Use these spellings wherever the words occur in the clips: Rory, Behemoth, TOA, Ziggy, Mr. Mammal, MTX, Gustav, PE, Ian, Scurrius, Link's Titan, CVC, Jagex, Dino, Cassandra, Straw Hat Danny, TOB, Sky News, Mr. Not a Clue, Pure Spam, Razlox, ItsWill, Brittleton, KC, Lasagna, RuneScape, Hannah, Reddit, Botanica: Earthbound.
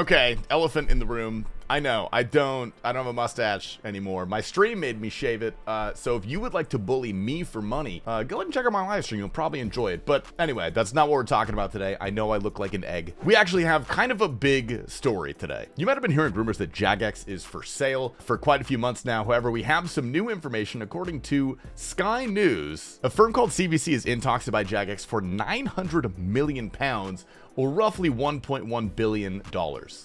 Okay, elephant in the room. I know, I don't have a mustache anymore. My stream made me shave it, so if you would like to bully me for money, go ahead and check out my live stream, you'll probably enjoy it. But anyway, that's not what we're talking about today. I know I look like an egg. We actually have kind of a big story today. You might have been hearing rumors that Jagex is for sale for quite a few months now. However, we have some new information. According to Sky News, a firm called CVC is in talks to buy Jagex for £900 million, or roughly $1.1 billion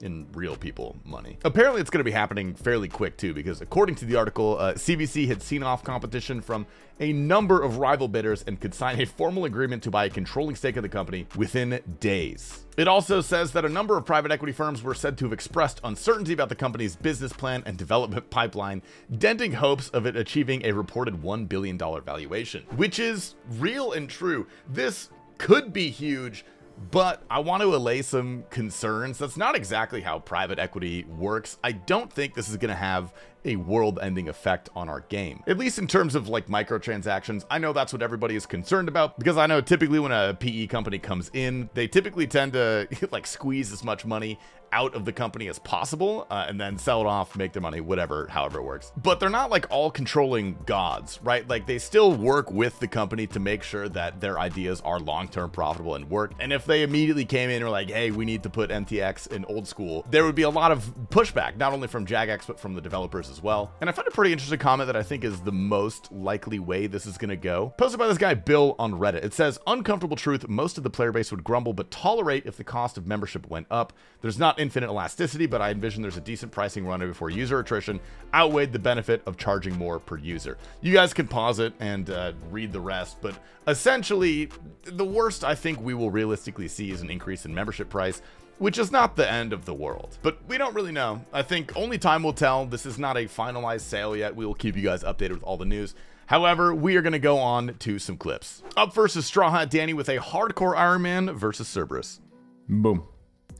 in real people money. Apparently it's going to be happening fairly quick too, because according to the article, CVC had seen off competition from a number of rival bidders and could sign a formal agreement to buy a controlling stake of the company within days. It also says that a number of private equity firms were said to have expressed uncertainty about the company's business plan and development pipeline, denting hopes of it achieving a reported $1 billion valuation, which is real and true. This could be huge, but I want to allay some concerns. That's not exactly how private equity works. I don't think this is going to have a world-ending effect on our game, at least in terms of like microtransactions. I know that's what everybody is concerned about, because I know typically when a PE company comes in, they typically tend to like squeeze as much money out of the company as possible, and then sell it off, make their money, whatever, however it works. But they're not like all controlling gods, right? Like they still work with the company to make sure that their ideas are long-term profitable and work. And if they immediately came in and were like, hey, we need to put MTX in old school, there would be a lot of pushback, not only from Jagex, but from the developers as well. And I found a pretty interesting comment that I think is the most likely way this is gonna go, posted by this guy Bill on Reddit. It says, uncomfortable truth, most of the player base would grumble but tolerate if the cost of membership went up. There's not infinite elasticity, but I envision there's a decent pricing runway before user attrition outweighed the benefit of charging more per user. You guys can pause it and read the rest, but essentially the worst I think we will realistically see is an increase in membership price, which is not the end of the world, but we don't really know. I think only time will tell. This is not a finalized sale yet. We will keep you guys updated with all the news. However, we are going to go on to some clips. Up first is Straw Hat Danny with a hardcore Iron Man versus Cerberus. Boom.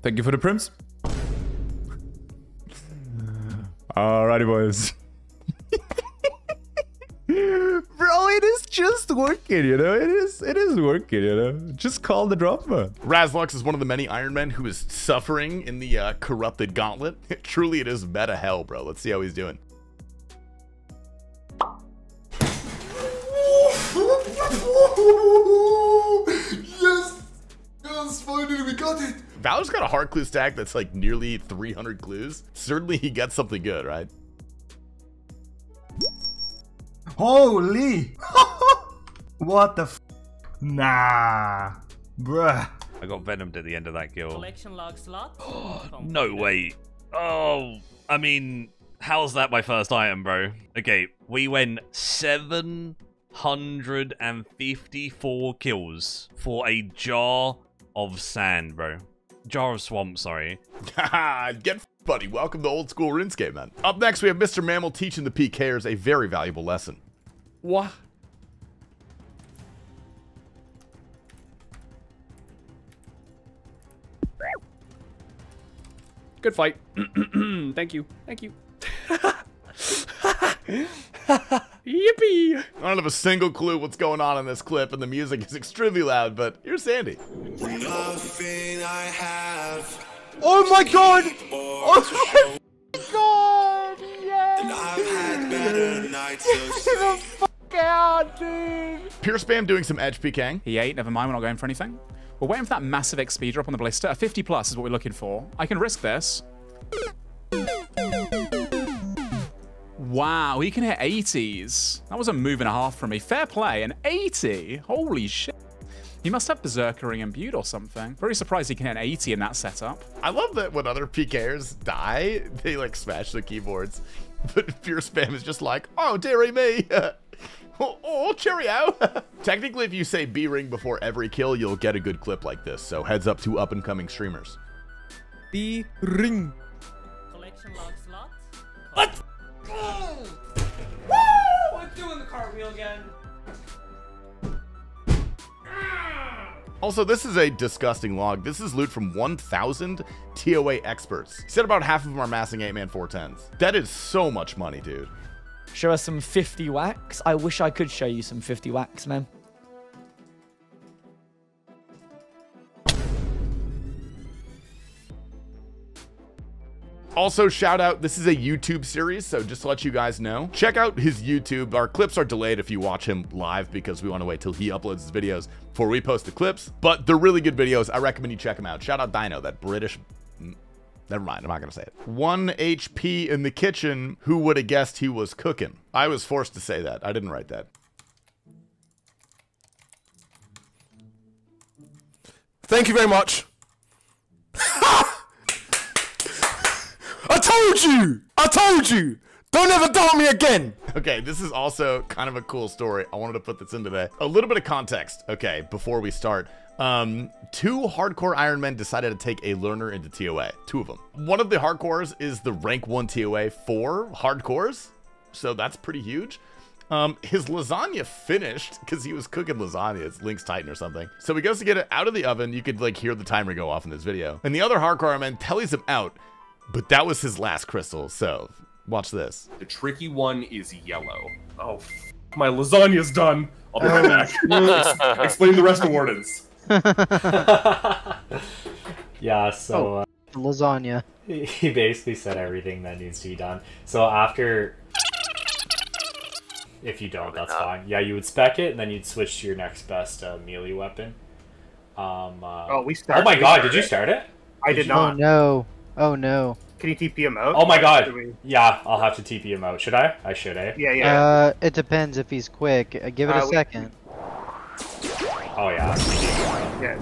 Thank you for the prims. Alrighty, boys. Bro, it is just working, you know? It is working, you know? Just call the drop, man. Razlox is one of the many Iron Men who is suffering in the corrupted gauntlet. Truly, it is meta hell, bro. Let's see how he's doing. Yes! Yes, finally, we got it! Valor's got a hard clue stack that's like nearly 300 clues. Certainly, he gets something good, right? Holy! What the f? Nah. Bruh. I got venomed at the end of that guild. Collection log slot? No way. Oh, I mean, how's that my first item, bro? Okay, we went 754 kills for a jar of sand, bro. Jar of swamp, sorry. Haha, get f***ed, buddy. Welcome to old school RuneScape, man. Up next, we have Mr. Mammal teaching the PKers a very valuable lesson. What? Good fight. Thank you. Thank you. Yippee! I don't have a single clue what's going on in this clip, and the music is extremely loud, but here's Sandy. Nothing I have. Oh my god! Oh my god! Yes! And I've had better nights so the f out, dude! Pure Spam doing some edge PKing. He ate, never mind, we're not going for anything. We're waiting for that massive XP drop on the Blister. A 50 plus is what we're looking for. I can risk this. Wow, he can hit 80s. That was a move and a half from me. Fair play, an 80. Holy shit. He must have Berserkering imbued or something. Very surprised he can hit an 80 in that setup. I love that when other PKers die, they like smash the keyboards. But Pure Spam is just like, oh, dearie me. Oh, cheerio. Technically, if you say B-ring before every kill, you'll get a good clip like this. So heads up to up-and-coming streamers. B-ring. Collection log slot. What? Oh. Woo! I'm doing the cartwheel again. Also, this is a disgusting log. This is loot from 1,000 TOA experts. He said about half of them are massing 8-man 410s. That is so much money, dude. Show us some 50 wax. I wish I could show you some 50 wax, man. Also, shout out, this is a YouTube series, so just to let you guys know, check out his YouTube. Our clips are delayed if you watch him live because we want to wait till he uploads his videos before we post the clips, but they're really good videos. I recommend you check them out. Shout out Dino, that British... Never mind, I'm not going to say it. 1 HP in the kitchen. Who would have guessed he was cooking? I was forced to say that. I didn't write that. Thank you very much. I told you! I told you! Don't ever doubt me again! Okay, this is also kind of a cool story. I wanted to put this in today. A little bit of context, okay, before we start. Two hardcore Iron Men decided to take a learner into TOA. Two of them. One of the hardcores is the rank 1 TOA for hardcores, so that's pretty huge. His lasagna finished because he was cooking lasagna. It's Link's Titan or something. So he goes to get it out of the oven. You could like hear the timer go off in this video. And the other hardcore Iron Man tellies him out, but that was his last crystal. So watch this. The tricky one is yellow. Oh, my lasagna's done. I'll be right back. Explain the rest to Wardens. Yeah, so lasagna. He basically said everything that needs to be done. So after, if you don't, that's fine. Yeah, you would spec it, and then you'd switch to your next best melee weapon. Oh, we started. Oh my god, did you start it? I did not. Oh no. Oh no. Can you TP him out? Oh my god. Yeah, I'll have to TP him out. Should I? I should, eh? Yeah, yeah. It depends if he's quick. Give it a second. Oh yeah. Yeah,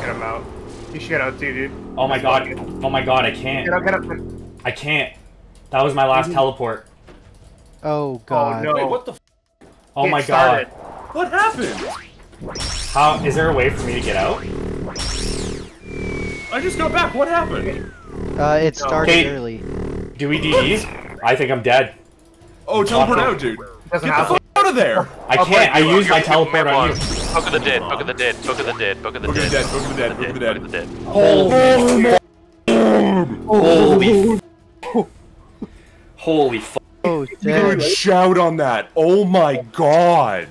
get him out. You should get out too, dude. Oh my god. Oh my god, I can't. Get up, get up. I can't. That was my last teleport. Oh god. Oh no. Wait, what the f? Oh my god. What happened? How? Is there a way for me to get out? I just got back. What happened? It started early. Do we DDs? I think I'm dead. Oh, teleport out, dude. Get the f out of there. I can't. I used my teleport on you. Book of the dead, book of the dead, book of the dead, book of the dead, book of the dead, book of the dead, book of the dead. Holy holy f. Oh, dude, shout on that. Oh my god.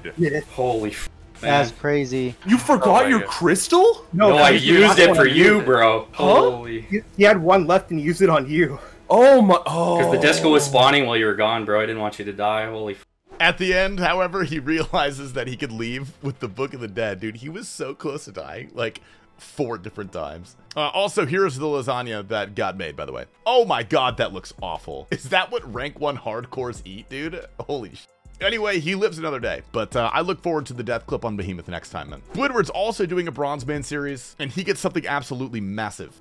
Holy f. That's crazy. You forgot your crystal? No, I used it for you, bro. Holy. He had one left and used it on you. Oh my. Oh. Because the disco was spawning while you were gone, bro. I didn't want you to die. Holy f. At the end, however, he realizes that he could leave with the Book of the Dead. Dude, he was so close to dying, like 4 different times. Also, here's the lasagna that God made, by the way. Oh my god, that looks awful. Is that what rank 1 hardcores eat, dude? Holy shit. Anyway, he lives another day, but I look forward to the death clip on Behemoth next time, then. Squidward's also doing a Bronze Man series, and he gets something absolutely massive.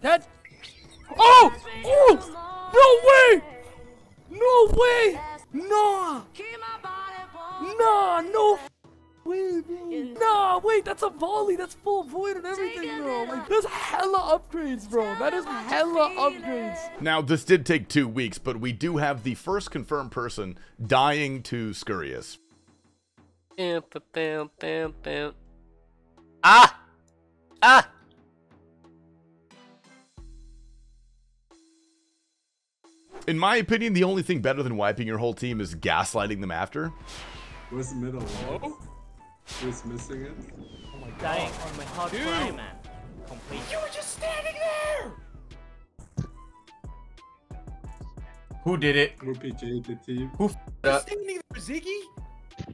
That... Oh! Oh! No way! No way! Nah! Nah! No way, bro! Nah! Wait, that's a volley! That's full void and everything, bro! Like, that's hella upgrades, bro! That is hella upgrades! Now, this did take 2 weeks, but we do have the first confirmed person dying to Scurrius. Ah! Ah! In my opinion, the only thing better than wiping your whole team is gaslighting them after. Was middle low? Was missing it? Oh my god. Dying on my hard fly, man. Complete. You were just standing there! Who did it? Who PJ'd the team? Who f***ed up? Standing there, Ziggy?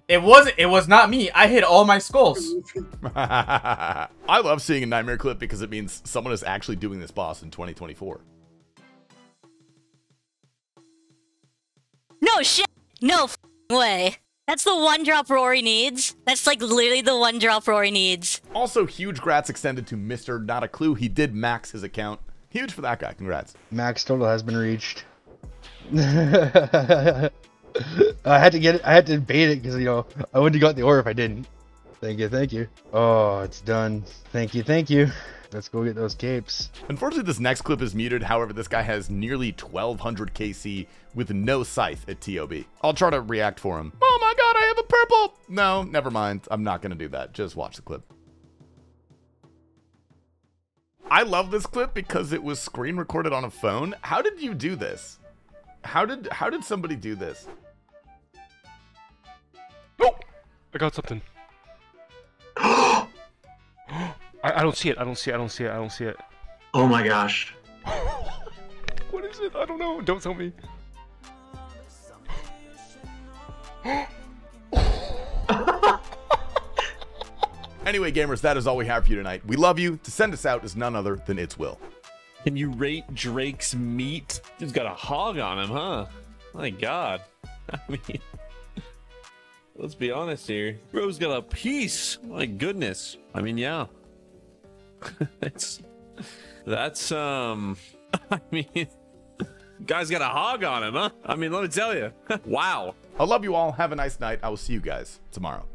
It was not me. I hit all my skulls. I love seeing a nightmare clip because it means someone is actually doing this boss in 2024. No shit! No f***ing way. That's the one drop Rory needs. That's like literally the one drop Rory needs. Also, huge grats extended to Mr. Not a Clue. He did max his account. Huge for that guy. Congrats. Max total has been reached. I had to bait it because, you know, I wouldn't have got the ore if I didn't. Thank you. Thank you. Oh, it's done. Thank you. Thank you. Let's go get those capes. Unfortunately, this next clip is muted. However, this guy has nearly 1200 KC with no scythe at TOB. I'll try to react for him. Oh my god, I have a purple! No, never mind. I'm not gonna do that. Just watch the clip. I love this clip because it was screen recorded on a phone. How did you do this? How did somebody do this? Oh! I got something. I don't see it. I don't see it. I don't see it. I don't see it. Oh my gosh. What is it? I don't know. Don't tell me. Anyway, gamers, that is all we have for you tonight. We love you. To send us out is none other than ItsWill. Can you rate Drake's meat? He's got a hog on him, huh? My God. I mean, let's be honest here. Bro's got a piece. My goodness. I mean, yeah. I mean, guy's got a hog on him, huh? I mean, let me tell you. Wow. I love you all. Have a nice night. I will see you guys tomorrow.